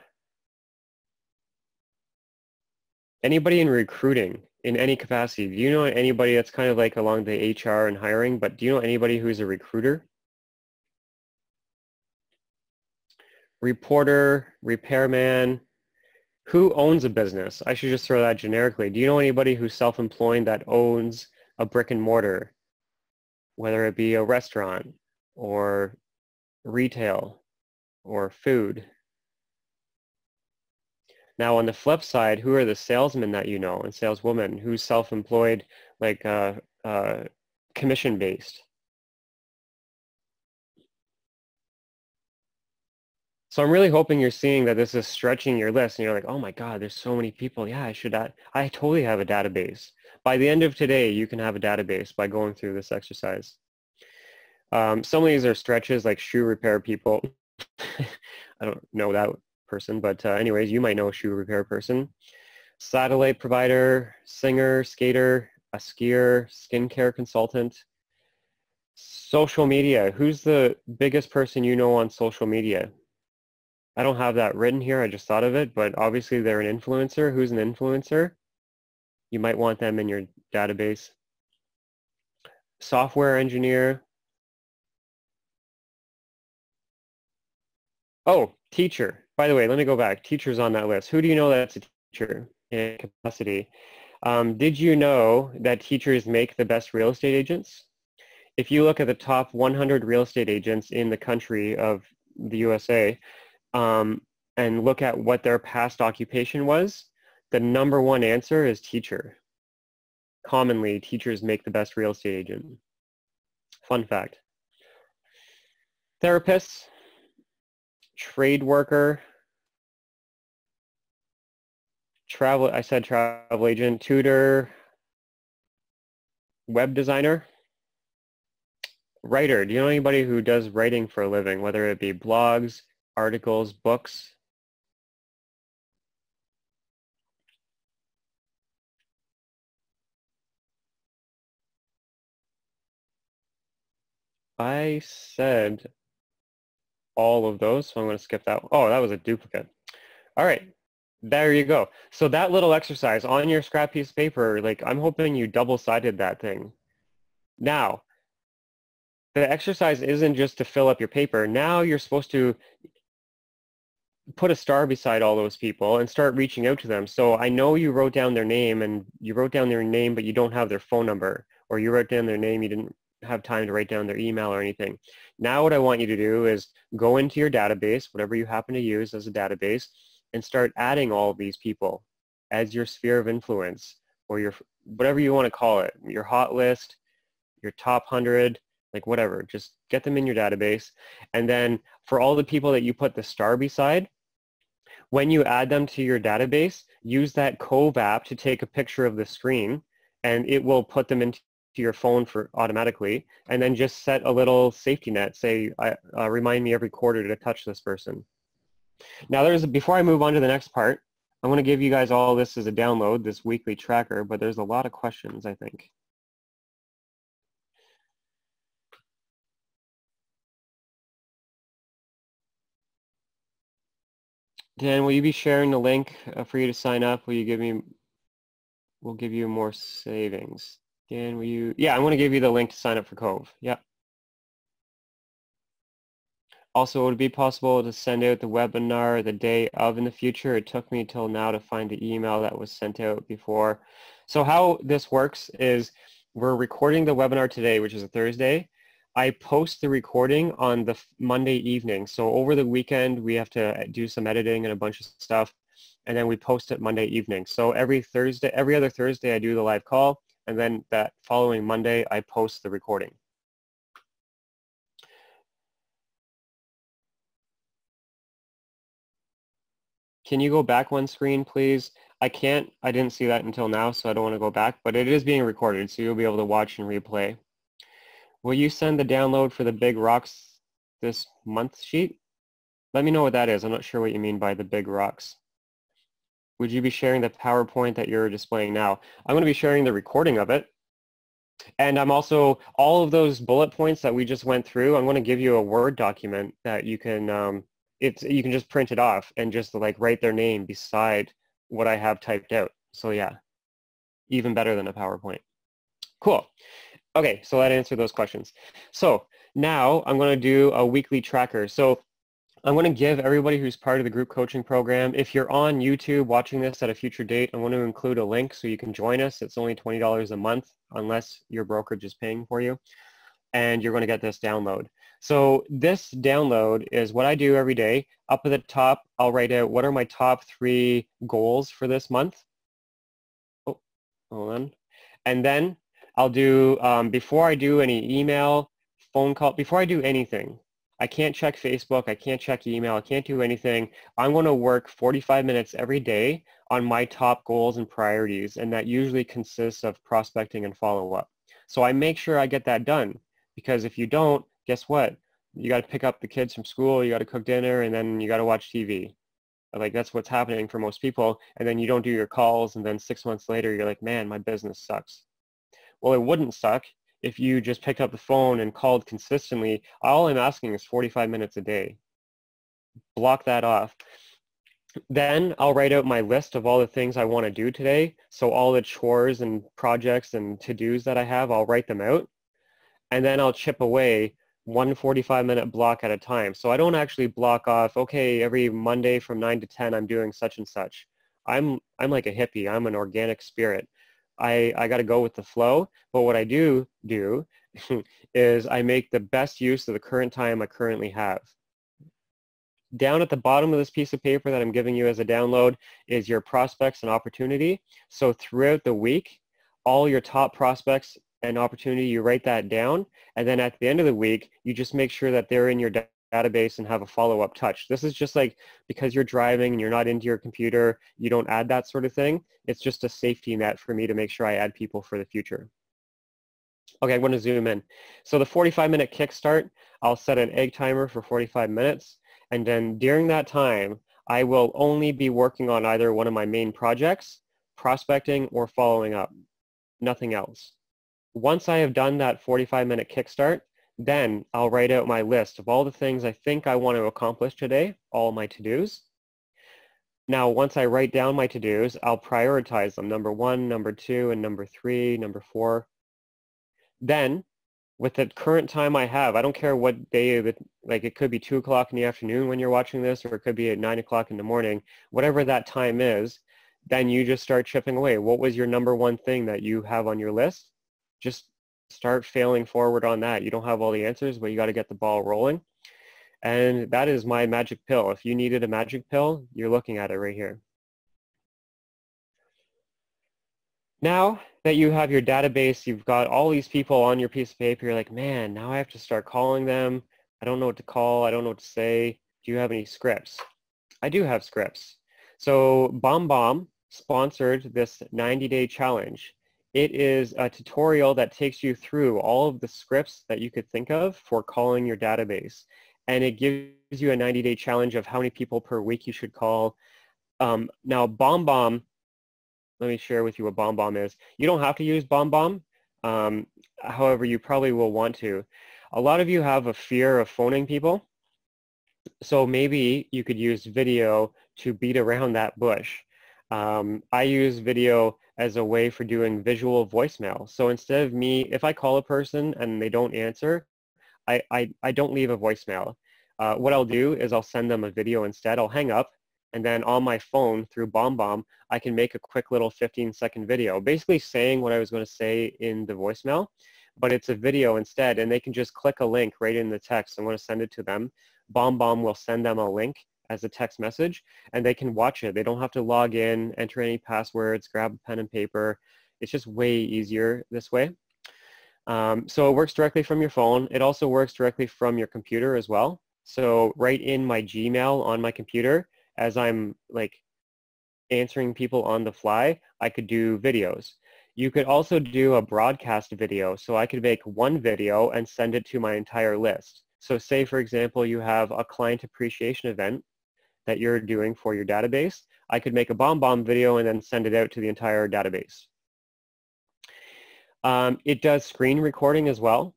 Anybody in recruiting in any capacity? Do you know anybody that's kind of like along the H R and hiring, but do you know anybody who's a recruiter? Reporter, repairman, who owns a business? I should just throw that generically. Do you know anybody who's self-employed that owns a brick and mortar, whether it be a restaurant or retail or food? Now on the flip side, who are the salesmen that you know and saleswomen who's self-employed, like uh, uh, commission-based? So I'm really hoping you're seeing that this is stretching your list and you're like, oh my God, there's so many people. Yeah, I should, add, I totally have a database. By the end of today, you can have a database by going through this exercise. Um, some of these are stretches like shoe repair people. I don't know that person, but uh, anyways, you might know a shoe repair person. Satellite provider, singer, skater, a skier, skincare consultant, Social media. Who's the biggest person you know on social media? I don't have that written here. I just thought of it, but obviously they're an influencer. Who's an influencer? You might want them in your database. Software engineer. Oh, teacher. By the way, let me go back. Teacher's on that list. Who do you know that's a teacher in capacity? Um, did you know that teachers make the best real estate agents? If you look at the top one hundred real estate agents in the country of the U S A, um, and look at what their past occupation was, the number one answer is teacher. Commonly, teachers make the best real estate agent. Fun fact. Therapists, trade worker, travel, I said travel agent, tutor, web designer. Writer, do you know anybody who does writing for a living, whether it be blogs, articles, books? I said all of those, so I'm going to skip that one. Oh, that was a duplicate. All right, there you go. So that little exercise on your scrap piece of paper, like I'm hoping you double-sided that thing. Now, the exercise isn't just to fill up your paper. Now you're supposed to put a star beside all those people and start reaching out to them. So I know you wrote down their name and you wrote down their name, but you don't have their phone number, or you wrote down their name, you didn't have time to write down their email or anything. Now what I want you to do is go into your database, whatever you happen to use as a database, and start adding all of these people as your sphere of influence, or your, whatever you want to call it, your hot list, your top one hundred, like whatever, just get them in your database. And then for all the people that you put the star beside, when you add them to your database, use that Cove app to take a picture of the screen, and it will put them into your phone for automatically. And then just set a little safety net, say, I, uh, remind me every quarter to touch this person. Now there's, before I move on to the next part, I'm gonna give you guys all this as a download, this weekly tracker, but there's a lot of questions, I think. Dan, will you be sharing the link uh, for you to sign up? Will you give me, we'll give you more savings. Dan, will you, yeah, I'm going to give you the link to sign up for Cove. Yeah. Also, would it be possible to send out the webinar the day of in the future? It took me till now to find the email that was sent out before. So how this works is we're recording the webinar today, which is a Thursday. I post the recording on the Monday evening. So over the weekend, we have to do some editing and a bunch of stuff, and then we post it Monday evening. So every Thursday, every other Thursday, I do the live call, and then that following Monday, I post the recording. Can you go back one screen, please? I can't, I didn't see that until now, so I don't want to go back, but it is being recorded, so you'll be able to watch and replay. Will you send the download for the Big Rocks this month sheet? Let me know what that is. I'm not sure what you mean by the Big Rocks. Would you be sharing the PowerPoint that you're displaying now? I'm going to be sharing the recording of it. And I'm also, all of those bullet points that we just went through, I'm going to give you a Word document that you can, um, it's, you can just print it off and just like write their name beside what I have typed out. So yeah, even better than a PowerPoint. Cool. Okay, so that answered those questions. So now I'm going to do a weekly tracker. So I'm going to give everybody who's part of the group coaching program, if you're on YouTube watching this at a future date, I want to include a link so you can join us. It's only twenty dollars a month unless your brokerage is paying for you, and you're going to get this download. So this download is what I do every day. Up at the top, I'll write out what are my top three goals for this month. Oh, hold on. And then I'll do, um, before I do any email, phone call, before I do anything, I can't check Facebook, I can't check email, I can't do anything. I'm going to work forty-five minutes every day on my top goals and priorities, and that usually consists of prospecting and follow-up. So I make sure I get that done, because if you don't, guess what? You got to pick up the kids from school, you got to cook dinner, and then you got to watch T V. Like that's what's happening for most people, and then you don't do your calls, and then six months later, you're like, man, my business sucks. Well, it wouldn't suck if you just picked up the phone and called consistently, all I'm asking is forty-five minutes a day. Block that off. Then I'll write out my list of all the things I want to do today. So all the chores and projects and to-dos that I have, I'll write them out. And then I'll chip away one forty-five minute block at a time. So I don't actually block off, okay, every Monday from nine to ten, I'm doing such and such. I'm, I'm like a hippie. I'm an organic spirit. I, I got to go with the flow. But what I do do is I make the best use of the current time I currently have. Down at the bottom of this piece of paper that I'm giving you as a download is your prospects and opportunity. So throughout the week, all your top prospects and opportunity, you write that down. And then at the end of the week, you just make sure that they're in your database and have a follow-up touch. This is just like, because you're driving and you're not into your computer, you don't add that sort of thing. It's just a safety net for me to make sure I add people for the future. Okay, I'm going to zoom in. So the forty-five minute kickstart, I'll set an egg timer for forty-five minutes. And then during that time, I will only be working on either one of my main projects, prospecting or following up, nothing else. Once I have done that forty-five minute kickstart, then I'll write out my list of all the things I think I want to accomplish today, all my to-dos. Now, once I write down my to-dos, I'll prioritize them, number one, number two, and number three, number four. Then, with the current time I have, I don't care what day of it, like it could be two o'clock in the afternoon when you're watching this, or it could be at nine o'clock in the morning, whatever that time is, then you just start chipping away. What was your number one thing that you have on your list? Just start failing forward on that. You don't have all the answers, but you got to get the ball rolling. And that is my magic pill. If you needed a magic pill, you're looking at it right here. Now that you have your database, you've got all these people on your piece of paper, you're like, man, now I have to start calling them. I don't know what to call. I don't know what to say. Do you have any scripts? I do have scripts. So BombBomb sponsored this ninety day challenge. It is a tutorial that takes you through all of the scripts that you could think of for calling your database. And it gives you a ninety day challenge of how many people per week you should call. Um, now, BombBomb, let me share with you what BombBomb is. You don't have to use BombBomb. Um, however, you probably will want to. A lot of you have a fear of phoning people. So maybe you could use video to beat around that bush. Um, I use video as a way for doing visual voicemail. So instead of me, if I call a person and they don't answer, I, I, I don't leave a voicemail. Uh, what I'll do is I'll send them a video instead. I'll hang up, and then on my phone through BombBomb, I can make a quick little fifteen second video, basically saying what I was going to say in the voicemail, but it's a video instead, and they can just click a link right in the text. I'm going to send it to them. BombBomb will send them a link as a text message, and they can watch it. They don't have to log in, enter any passwords, grab a pen and paper. It's just way easier this way. Um, so it works directly from your phone. It also works directly from your computer as well. So right in my Gmail on my computer, as I'm like answering people on the fly, I could do videos. You could also do a broadcast video. So I could make one video and send it to my entire list. So say, for example, you have a client appreciation event that you're doing for your database. I could make a BombBomb video and then send it out to the entire database. Um, it does screen recording as well.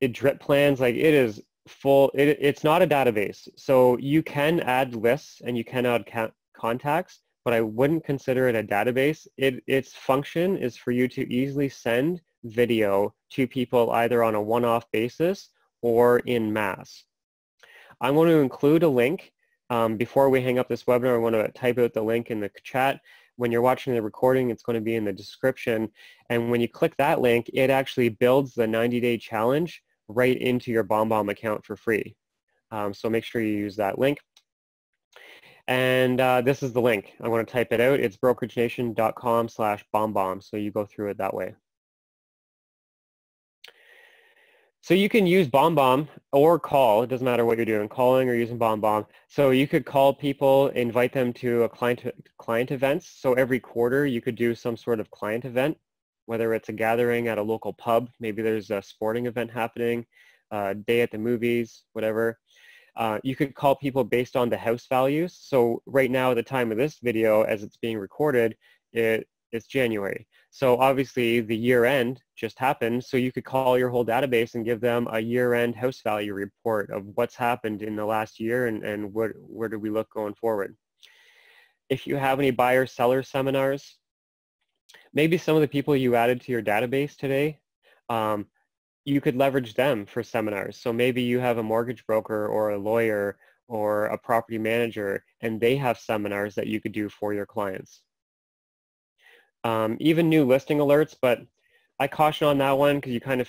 It drip plans, like it is full. It, it's not a database. So you can add lists and you can add ca- contacts, but I wouldn't consider it a database. It, its function is for you to easily send video to people either on a one-off basis or in mass. I'm going to include a link. Um, before we hang up this webinar, I want to type out the link in the chat. When you're watching the recording, it's going to be in the description. And when you click that link, it actually builds the ninety day challenge right into your BombBomb account for free. Um, so make sure you use that link. And uh, this is the link. I want to type it out. It's brokerage nation dot com slash BombBomb. So you go through it that way. So you can use BombBomb or call. It doesn't matter what you're doing, calling or using BombBomb. So you could call people, invite them to a client client events. So every quarter you could do some sort of client event, whether it's a gathering at a local pub, maybe there's a sporting event happening, a day at the movies, whatever. Uh, you could call people based on the house values. So right now at the time of this video, as it's being recorded, it, it's January. So obviously the year end just happened, so you could call your whole database and give them a year-end house value report of what's happened in the last year and, and what, where do we look going forward. If you have any buyer-seller seminars, maybe some of the people you added to your database today, um, you could leverage them for seminars. So maybe you have a mortgage broker or a lawyer or a property manager, and they have seminars that you could do for your clients. Um, even new listing alerts, but I caution on that one because you kind of,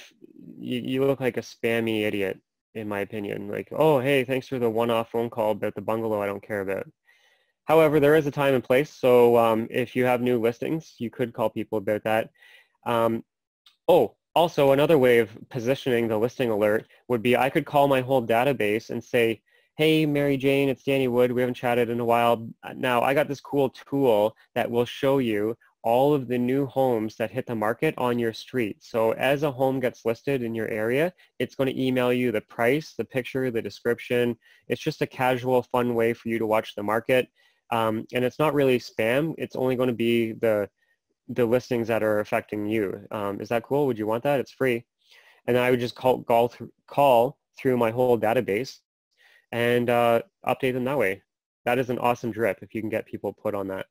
you, you look like a spammy idiot, in my opinion. Like, oh, hey, thanks for the one-off phone call about the bungalow I don't care about. However, there is a time and place, so um, if you have new listings, you could call people about that. Um, oh, also another way of positioning the listing alert would be I could call my whole database and say, hey, Mary Jane, it's Danny Wood. We haven't chatted in a while. Now, I got this cool tool that will show you all of the new homes that hit the market on your street. So as a home gets listed in your area, it's going to email you the price, the picture, the description. It's just a casual, fun way for you to watch the market. Um, and it's not really spam. It's only going to be the, the listings that are affecting you. Um, is that cool? Would you want that? It's free. And then I would just call, call, th- call through my whole database and uh, update them that way. That is an awesome drip if you can get people put on that.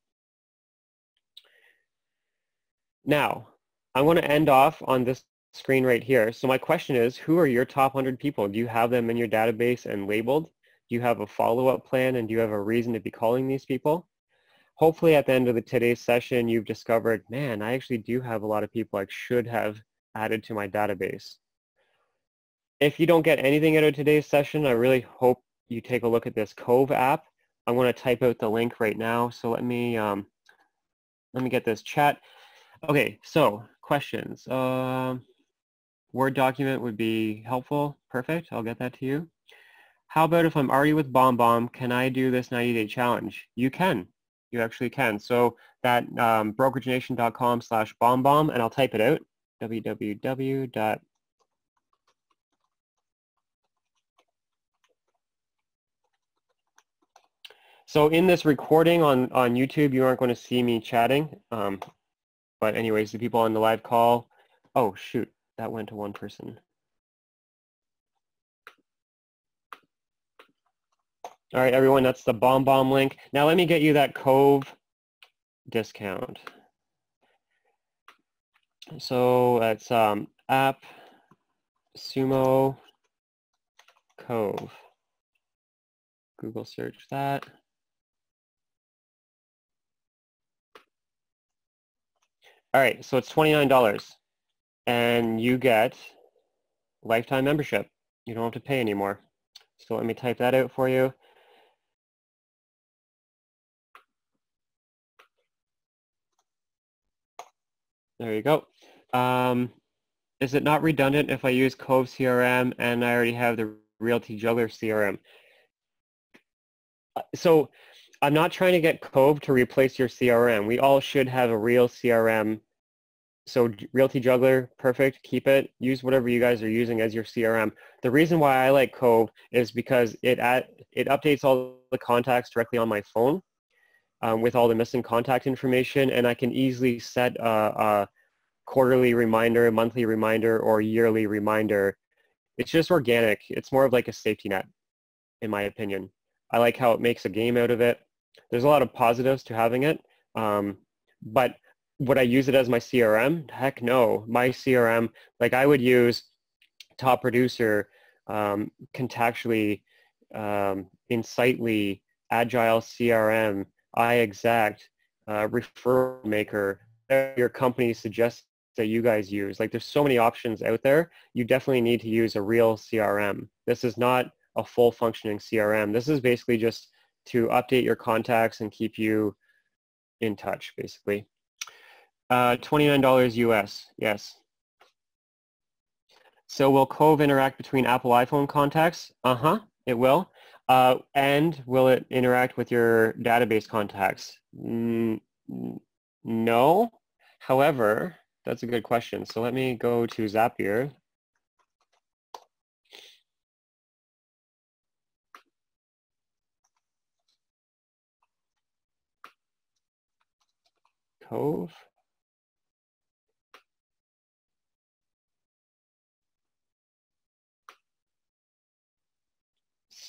Now, I want to end off on this screen right here. So my question is, who are your top one hundred people? Do you have them in your database and labeled? Do you have a follow-up plan, and do you have a reason to be calling these people? Hopefully at the end of the today's session, you've discovered, man, I actually do have a lot of people I should have added to my database. If you don't get anything out of today's session, I really hope you take a look at this Cove app. I'm going to type out the link right now. So let me, um, let me get this chat. Okay, so questions. Uh, Word document would be helpful. Perfect. I'll get that to you. How about if I'm already with BombBomb, can I do this ninety-day challenge? You can. You actually can. So that um, brokeragenation.com slash BombBomb, and I'll type it out, www. So in this recording on, on YouTube, you aren't going to see me chatting. Um, But anyways, the people on the live call, oh shoot, that went to one person. All right, everyone, that's the BombBomb link. Now let me get you that Cove discount. So that's um, AppSumo Cove. Google search that. All right, so it's twenty-nine dollars, and you get lifetime membership. You don't have to pay anymore. So let me type that out for you. There you go. Um, is it not redundant if I use Cove C R M and I already have the Realty Juggler C R M? So I'm not trying to get Cove to replace your C R M. We all should have a real C R M. So Realty Juggler, perfect, keep it. Use whatever you guys are using as your C R M. The reason why I like Cove is because it at, it updates all the contacts directly on my phone um, with all the missing contact information, and I can easily set a, a quarterly reminder, a monthly reminder, or yearly reminder. It's just organic. It's more of like a safety net, in my opinion. I like how it makes a game out of it. There's a lot of positives to having it, um, but would I use it as my C R M? Heck no. My C R M, like I would use Top Producer, um, Contactually, um, Insightly, Agile C R M, Exact, uh, Referral Maker, your company suggests that you guys use. Like there's so many options out there. You definitely need to use a real C R M. This is not a full functioning C R M. This is basically just to update your contacts and keep you in touch, basically. Uh, twenty-nine dollars U S, yes. So will Cove interact between Apple iPhone contacts? Uh-huh, it will. Uh, and will it interact with your database contacts? Mm, no. However, that's a good question. So let me go to Zapier. Cove,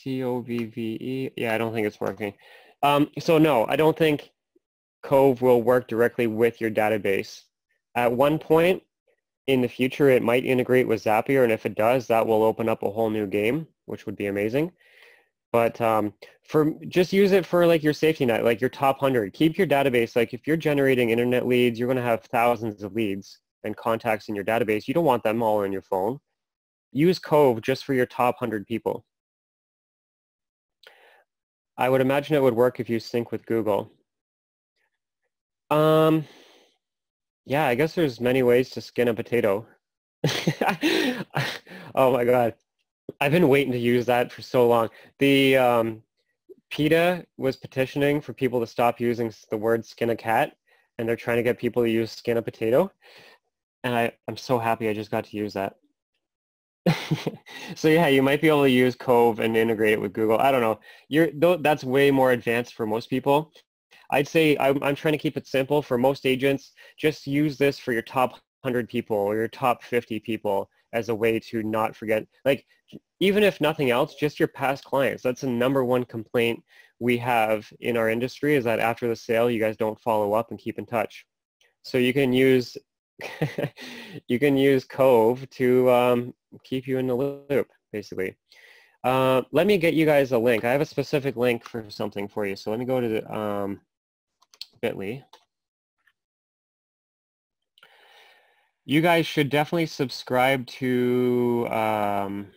C O V V E. Yeah, I don't think it's working. Um, so no, I don't think Cove will work directly with your database. At one point in the future, it might integrate with Zapier, and if it does, that will open up a whole new game, which would be amazing. But um, for just use it for like your safety net, like your top one hundred. Keep your database, like if you're generating internet leads, you're going to have thousands of leads and contacts in your database. You don't want them all on your phone. Use Cove just for your top one hundred people. I would imagine it would work if you sync with Google. Um, yeah, I guess there's many ways to skin a potato. Oh my God. I've been waiting to use that for so long. The um, PETA was petitioning for people to stop using the word skin a cat, and they're trying to get people to use skin a potato. And I, I'm so happy I just got to use that. So yeah, you might be able to use Cove and integrate it with Google. I don't know. You're, that's way more advanced for most people. I'd say I'm, I'm trying to keep it simple for most agents. Just use this for your top one hundred people or your top fifty people as a way to not forget. Like, even if nothing else, just your past clients. That's the number one complaint we have in our industry, is that after the sale, you guys don't follow up and keep in touch. So you can use you can use Cove to um, keep you in the loop, basically. Uh, let me get you guys a link. I have a specific link for something for you. So let me go to the, um, bit dot L Y. You guys should definitely subscribe to um,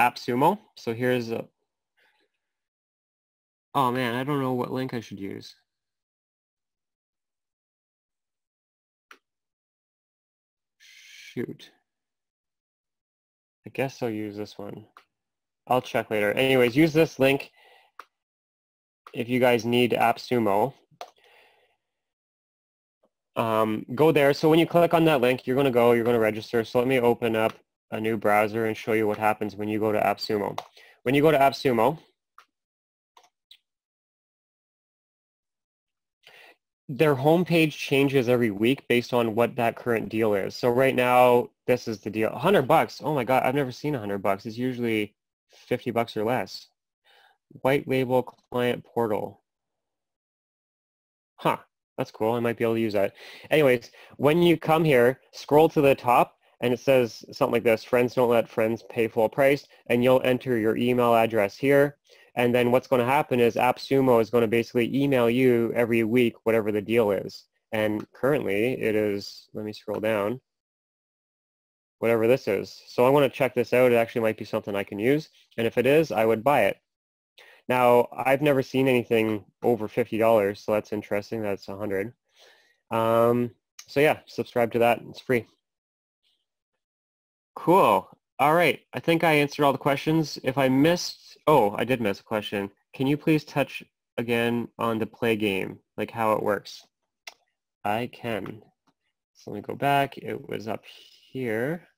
AppSumo. So here's a... Oh man, I don't know what link I should use. Shoot. I guess I'll use this one. I'll check later. Anyways, use this link if you guys need AppSumo. Um, go there. So when you click on that link, you're going to go, you're going to register. So let me open up a new browser and show you what happens when you go to AppSumo. When you go to AppSumo, their homepage changes every week based on what that current deal is. So right now, this is the deal. one hundred bucks. Oh my God, I've never seen one hundred bucks. It's usually fifty bucks or less. White label client portal. Huh, that's cool. I might be able to use that. Anyways, when you come here, scroll to the top and it says something like this: friends don't let friends pay full price, and you'll enter your email address here. And then what's going to happen is AppSumo is going to basically email you every week whatever the deal is. And currently it is, let me scroll down, whatever this is. So I want to check this out. It actually might be something I can use. And if it is, I would buy it. Now, I've never seen anything over fifty dollars, so that's interesting. That's one hundred dollars. Um, so yeah, subscribe to that. It's free. Cool. All right. I think I answered all the questions. If I missed... Oh, I did miss a question. Can you please touch again on the play game, like how it works? I can. So let me go back. It was up here.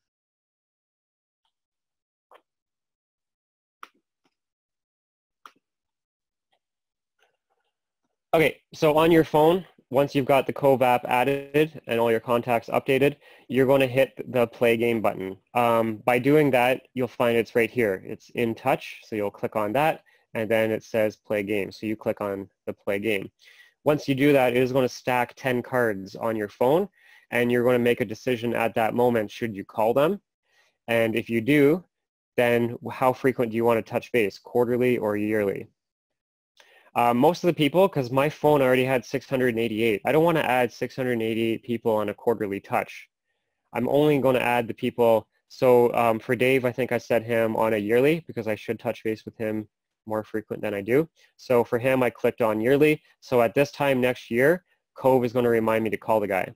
Okay, so on your phone, once you've got the Cove app added and all your contacts updated, you're going to hit the play game button. Um, by doing that, you'll find it's right here. It's in touch, so you'll click on that, and then it says play game, so you click on the play game. Once you do that, it is going to stack ten cards on your phone, and you're going to make a decision at that moment, should you call them? And if you do, then how frequent do you want to touch base, quarterly or yearly? Uh, most of the people, because my phone already had six hundred eighty-eight, I don't want to add six hundred eighty-eight people on a quarterly touch. I'm only going to add the people. So um, for Dave, I think I set him on a yearly because I should touch base with him more frequent than I do. So for him, I clicked on yearly. So at this time next year, Cove is going to remind me to call the guy.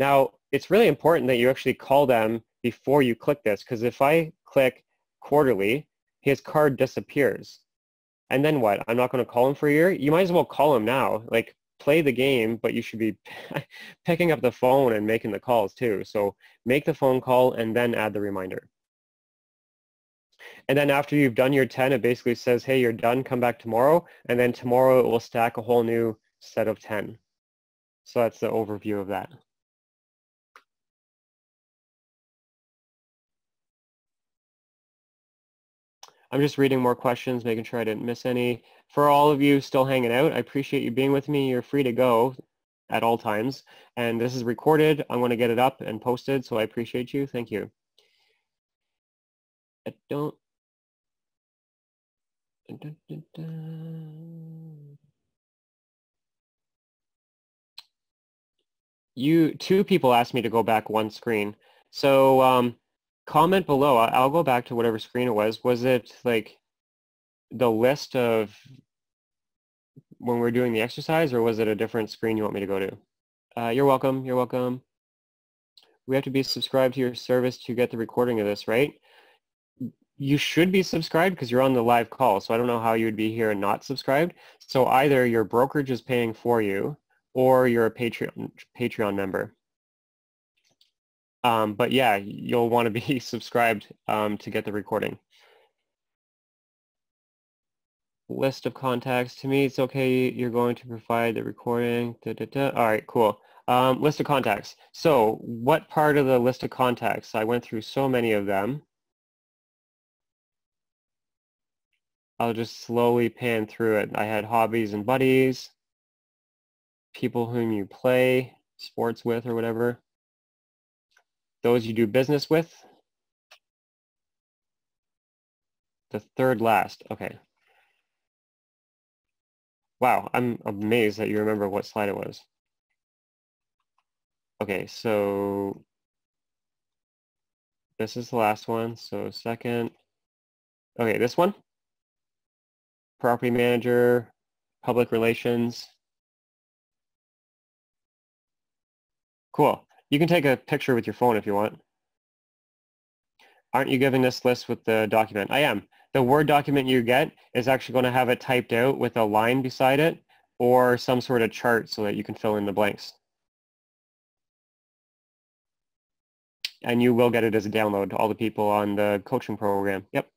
Now, it's really important that you actually call them before you click this, because if I click quarterly, his card disappears. And then what? I'm not going to call him for a year? You might as well call him now. Like, play the game, but you should be picking up the phone and making the calls too. So make the phone call and then add the reminder. And then after you've done your ten, it basically says, hey, you're done, come back tomorrow. And then tomorrow it will stack a whole new set of ten. So that's the overview of that. I'm just reading more questions, making sure I didn't miss any. For all of you still hanging out, I appreciate you being with me. You're free to go at all times. And this is recorded. I'm going to get it up and posted, so I appreciate you. Thank you. I don't... Dun, dun, dun. You two people asked me to go back one screen. So um, comment below. I'll go back to whatever screen it was. Was it like the list of when we were doing the exercise, or was it a different screen you want me to go to? Uh, you're welcome. You're welcome. We have to be subscribed to your service to get the recording of this, right? You should be subscribed because you're on the live call. So I don't know how you would be here and not subscribed. So either your brokerage is paying for you or you're a Patreon Patreon member. Um, but yeah, you'll want to be subscribed um, to get the recording. List of contacts. To me, it's okay. You're going to provide the recording. Da, da, da. All right, cool. Um, list of contacts. So what part of the list of contacts? I went through so many of them. I'll just slowly pan through it. I had hobbies and buddies, people whom you play sports with or whatever, those you do business with. The third last, okay. Wow, I'm amazed that you remember what slide it was. Okay, so this is the last one, so second. Okay, this one. Property manager, public relations. Cool. You can take a picture with your phone if you want. Aren't you giving this list with the document? I am. The Word document you get is actually going to have it typed out with a line beside it or some sort of chart so that you can fill in the blanks. And you will get it as a download to all the people on the coaching program. Yep.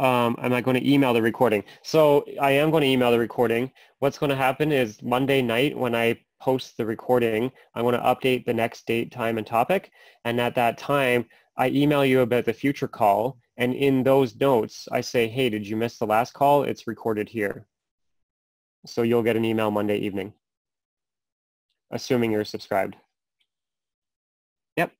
Um, am I going to email the recording? So I am going to email the recording. What's going to happen is Monday night when I post the recording, I want to update the next date, time, and topic. And at that time, I email you about the future call. And in those notes, I say, hey, did you miss the last call? It's recorded here. So you'll get an email Monday evening, assuming you're subscribed. Yep.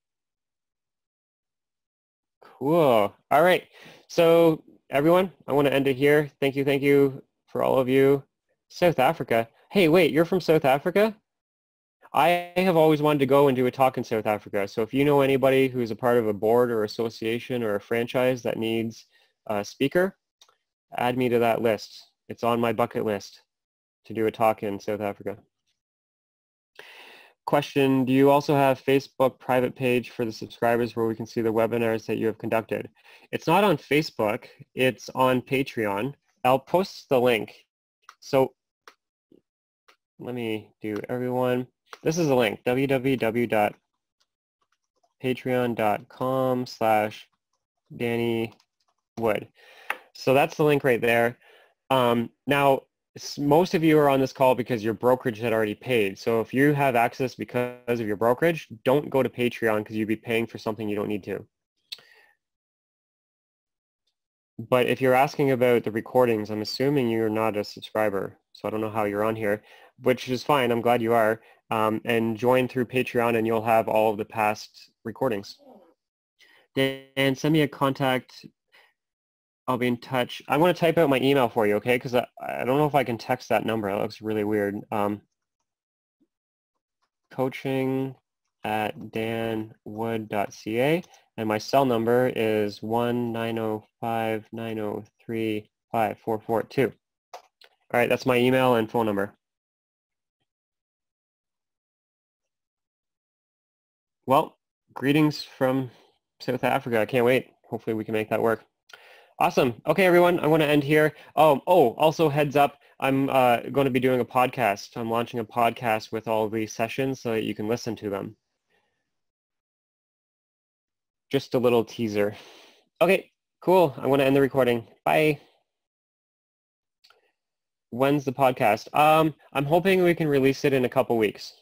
Cool. All right. So everyone, I want to end it here. Thank you, thank you for all of you. South Africa. Hey, wait, you're from South Africa? I have always wanted to go and do a talk in South Africa. So if you know anybody who's a part of a board or association or a franchise that needs a speaker, add me to that list. It's on my bucket list to do a talk in South Africa. Question, do you also have Facebook private page for the subscribers where we can see the webinars that you have conducted? It's not on Facebook, it's on Patreon. I'll post the link. So let me do everyone. This is a link, www.patreon.com slash Danny Wood. So that's the link right there. Um, now, most of you are on this call because your brokerage had already paid. So if you have access because of your brokerage, don't go to Patreon because you'd be paying for something you don't need to. But if you're asking about the recordings, I'm assuming you're not a subscriber. So I don't know how you're on here, which is fine. I'm glad you are. Um, and join through Patreon and you'll have all of the past recordings. Dan, send me a contact. I'll be in touch. I want to type out my email for you, okay? Because I, I don't know if I can text that number. It looks really weird. Um, coaching at danwood.ca. And my cell number is one nine zero five nine zero three five four four two. All right, that's my email and phone number. Well, greetings from South Africa. I can't wait. Hopefully we can make that work. Awesome. Okay, everyone, I want to end here. Um, oh, also heads up, I'm uh, going to be doing a podcast. I'm launching a podcast with all these sessions so that you can listen to them. Just a little teaser. Okay, cool. I want to end the recording. Bye. When's the podcast? Um, I'm hoping we can release it in a couple weeks.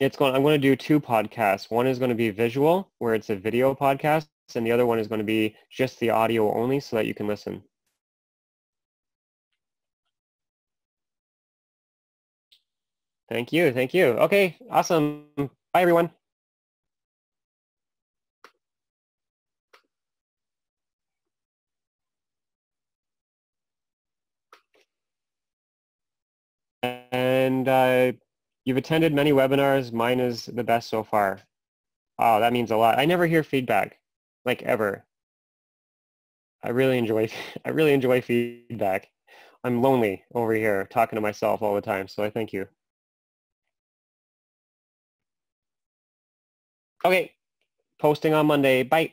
it's going, I'm going to do two podcasts. One is going to be visual, where it's a video podcast, and the other one is going to be just the audio only so that you can listen. Thank you. Thank you. Okay. Awesome. Bye, everyone. And uh, you've attended many webinars. Mine is the best so far. Oh, that means a lot. I never hear feedback, like ever. I really enjoy, I really enjoy feedback. I'm lonely over here talking to myself all the time, so I thank you. Okay, posting on Monday. Bye.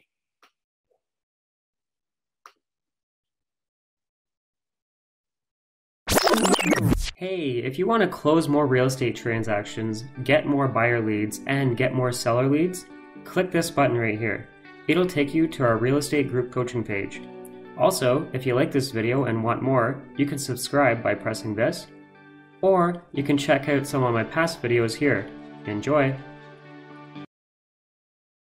Hey, if you want to close more real estate transactions, get more buyer leads, and get more seller leads, click this button right here. It'll take you to our real estate group coaching page. Also, if you like this video and want more, you can subscribe by pressing this, or you can check out some of my past videos here. Enjoy!